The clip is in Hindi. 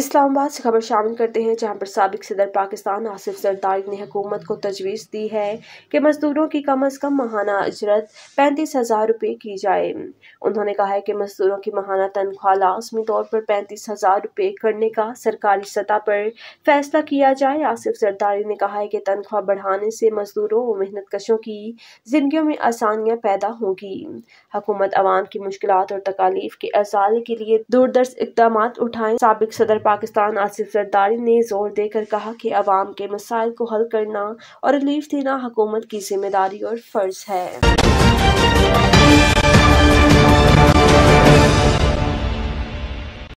इस्लामाबाद से खबर शामिल करते हैं जहां पर साबिक सदर पाकिस्तान आसिफ जरदारी ने हुकूमत को तजवीज़ दी है कि मजदूरों की कम अज़ कम माहाना अजरत 35,000 रुपये की जाए। उन्होंने कहा है कि मजदूरों की माहाना तनख्वाह लाजमी तौर पर 35,000 रुपये करने का सरकारी सतह पर फैसला किया जाए। आसिफ जरदारी ने कहा है कि तनख्वाह बढ़ाने से मजदूरों और मेहनत कशों की जिंदगियों में आसानियाँ पैदा होंगी। हुकूमत आवाम की मुश्किलात और तकालीफ के अजाले के लिए दूरदर्श इकदाम उठाएं। साबिक सदर पाकिस्तान आसिफ जरदारी ने जोर देकर कहा कि अवाम के मसाइल को हल करना और रिलीफ देना हुकूमत की जिम्मेदारी और फर्ज है।